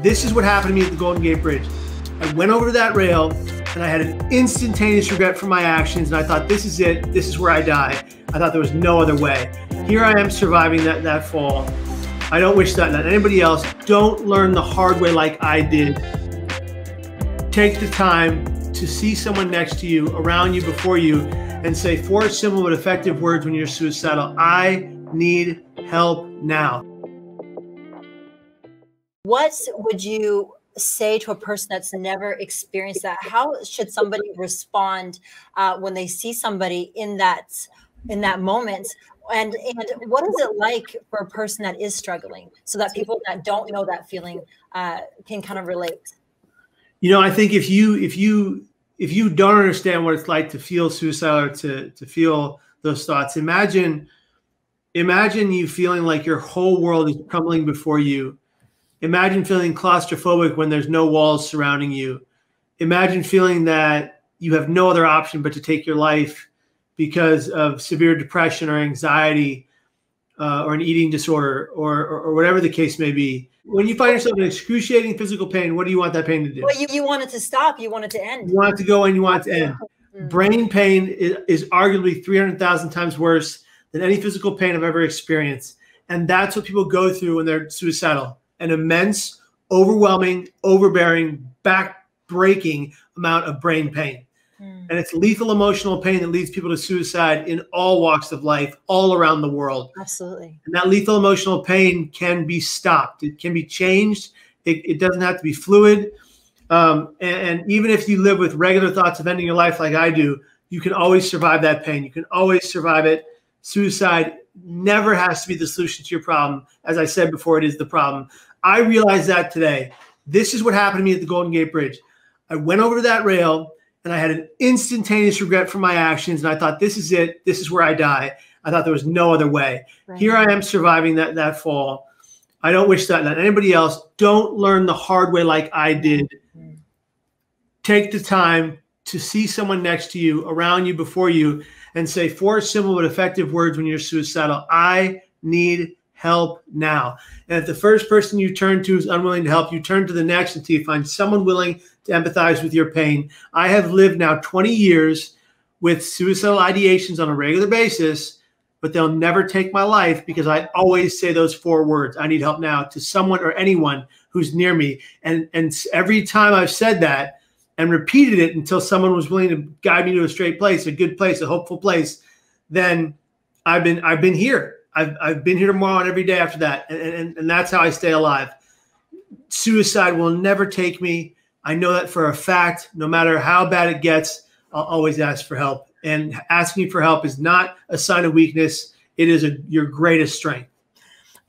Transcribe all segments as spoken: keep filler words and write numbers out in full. This is what happened to me at the Golden Gate Bridge. I went over that rail and I had an instantaneous regret for my actions, and I thought, this is it, this is where I die. I thought there was no other way. Here I am surviving that, that fall. I don't wish that on anybody else. Don't learn the hard way like I did. Take the time to see someone next to you, around you, before you, and say four simple but effective words when you're suicidal. I need help now. What would you say to a person that's never experienced that? How should somebody respond uh, when they see somebody in that in that moment? And, and what is it like for a person that is struggling, so that people that don't know that feeling uh, can kind of relate? You know, I think if you if you if you don't understand what it's like to feel suicidal or to to feel those thoughts, imagine imagine you feeling like your whole world is crumbling before you. Imagine feeling claustrophobic when there's no walls surrounding you. Imagine feeling that you have no other option but to take your life because of severe depression or anxiety uh, or an eating disorder or, or, or whatever the case may be. When you find yourself in excruciating physical pain, what do you want that pain to do? Well, you, you want it to stop. You want it to end. You want it to go and you want it to end. Mm-hmm. Brain pain is, is arguably three hundred thousand times worse than any physical pain I've ever experienced. And that's what people go through when they're suicidal. An immense, overwhelming, overbearing, back-breaking amount of brain pain. Mm. And it's lethal emotional pain that leads people to suicide in all walks of life, all around the world. Absolutely. And that lethal emotional pain can be stopped. It can be changed. It, it doesn't have to be fluid. Um, and, and even if you live with regular thoughts of ending your life like I do, you can always survive that pain. You can always survive it. Suicide never has to be the solution to your problem. As I said before, it is the problem. I realized that today. This is what happened to me at the Golden Gate Bridge. I went over that rail and I had an instantaneous regret for my actions. And I thought, this is it. This is where I die. I thought there was no other way. Right. Here I am surviving that, that fall. I don't wish that on anybody else. Don't learn the hard way like I did. Mm-hmm. Take the time to see someone next to you, around you, before you, and say four simple but effective words when you're suicidal. I need help now. And if the first person you turn to is unwilling to help, you turn to the next until you find someone willing to empathize with your pain. I have lived now twenty years with suicidal ideations on a regular basis, but they'll never take my life because I always say those four words, I need help now, to someone or anyone who's near me. And, and every time I've said that, and repeated it until someone was willing to guide me to a straight place, a good place, a hopeful place, then I've been I've been here. I've, I've been here tomorrow and every day after that. And, and, and that's how I stay alive. Suicide will never take me. I know that for a fact. No matter how bad it gets, I'll always ask for help. And asking for help is not a sign of weakness. It is a, your greatest strength.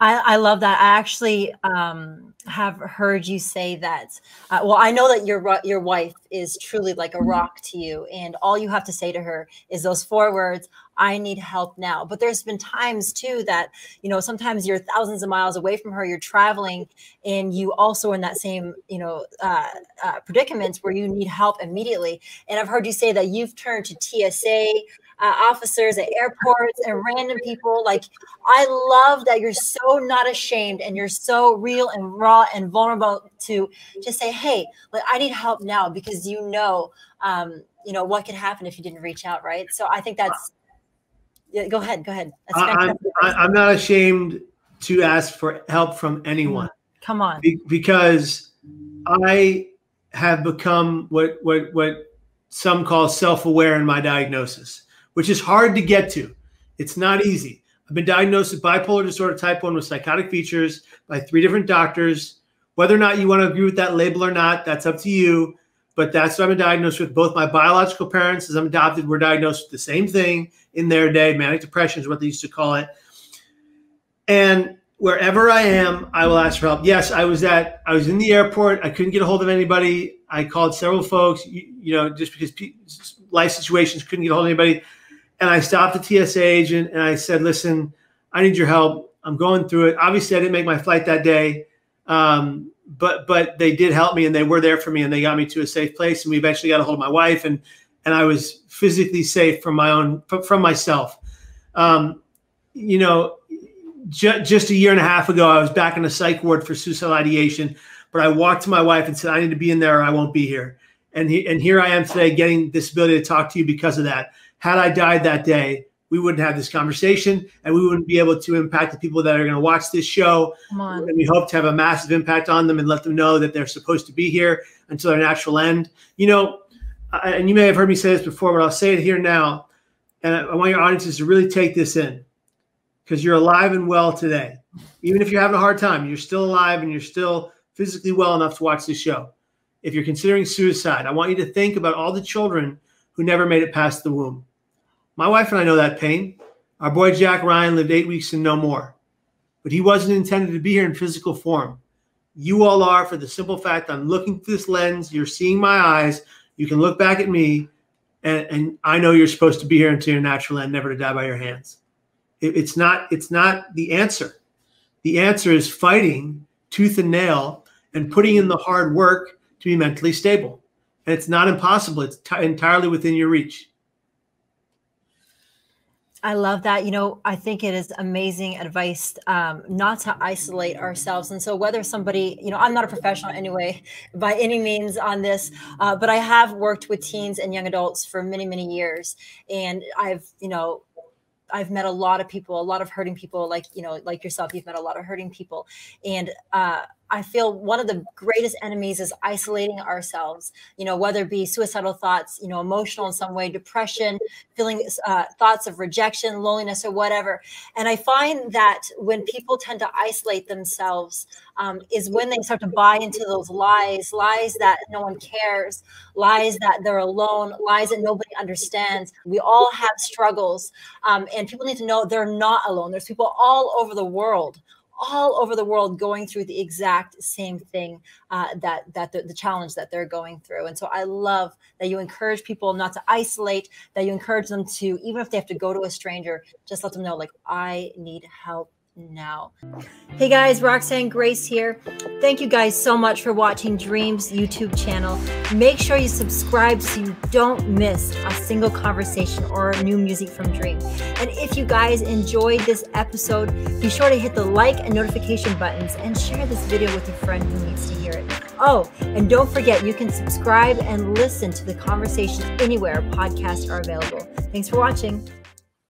I, I love that. I actually um, have heard you say that. Uh, well, I know that your your wife is truly like a rock to you, and all you have to say to her is those four words, I need help now. But there's been times too that, you know, sometimes you're thousands of miles away from her, you're traveling, and you also in that same, you know, uh, uh, predicaments where you need help immediately. And I've heard you say that you've turned to T S A Uh, officers at airports and random people. Like, I love that you're so not ashamed and you're so real and raw and vulnerable to just say, hey, like, I need help now, because you know, um, you know, what could happen if you didn't reach out, right? So I think that's, yeah, go ahead, go ahead. That's I, I'm, I'm not ashamed to ask for help from anyone. Come on. Be because I have become what, what, what some call self-aware in my diagnosis, which is hard to get to. It's not easy. I've been diagnosed with bipolar disorder type one with psychotic features by three different doctors. Whether or not you want to agree with that label or not, that's up to you. But that's what I've been diagnosed with. Both my biological parents, as I'm adopted, were diagnosed with the same thing in their day. Manic depression is what they used to call it. And wherever I am, I will ask for help. Yes, I was at, I was in the airport. I couldn't get a hold of anybody. I called several folks, you, you know, just because life situations couldn't get a hold of anybody. And I stopped the T S A agent and I said, listen, I need your help. I'm going through it. Obviously, I didn't make my flight that day, um, but but they did help me and they were there for me and they got me to a safe place. And we eventually got a hold of my wife, and and I was physically safe from my own from myself. Um, you know, ju just a year and a half ago, I was back in a psych ward for suicidal ideation. But I walked to my wife and said, I need to be in there or I won't be here. And, he, and here I am today getting this ability to talk to you because of that. Had I died that day, we wouldn't have this conversation and we wouldn't be able to impact the people that are going to watch this show. Come on. And we hope to have a massive impact on them and let them know that they're supposed to be here until their natural end. You know, I, and you may have heard me say this before, but I'll say it here now. And I, I want your audiences to really take this in, because you're alive and well today. Even if you're having a hard time, you're still alive and you're still physically well enough to watch this show. If you're considering suicide, I want you to think about all the children who never made it past the womb. My wife and I know that pain. Our boy Jack Ryan lived eight weeks and no more, but he wasn't intended to be here in physical form. You all are, for the simple fact I'm looking through this lens. You're seeing my eyes. You can look back at me, and, and I know you're supposed to be here until your natural end, never to die by your hands. It, it's not. It's not the answer. The answer is fighting tooth and nail and putting in the hard work to be mentally stable. And it's not impossible. It's entirely within your reach. I love that. You know, I think it is amazing advice um, not to isolate ourselves. And so whether somebody, you know, I'm not a professional anyway, by any means on this, uh, but I have worked with teens and young adults for many, many years. And I've, you know, I've met a lot of people, a lot of hurting people, like, you know, like yourself, you've met a lot of hurting people. And uh, I feel one of the greatest enemies is isolating ourselves, you know, whether it be suicidal thoughts, you know, emotional in some way, depression, feeling uh, thoughts of rejection, loneliness, or whatever. And I find that when people tend to isolate themselves um, is when they start to buy into those lies, lies that no one cares, lies that they're alone, lies that nobody understands. We all have struggles, um, and people need to know they're not alone. There's people all over the world all over the world going through the exact same thing, uh, that, that the, the challenge that they're going through. And so I love that you encourage people not to isolate, that you encourage them to, even if they have to go to a stranger, just let them know, like, I need help now. Hey guys, Roxanne Grace here. Thank you guys so much for watching Dreams YouTube channel. Make sure you subscribe so you don't miss a single conversation or new music from Dream. And if you guys enjoyed this episode, be sure to hit the like and notification buttons and share this video with a friend who needs to hear it. Oh, and don't forget, you can subscribe and listen to the conversation anywhere podcasts are available. Thanks for watching.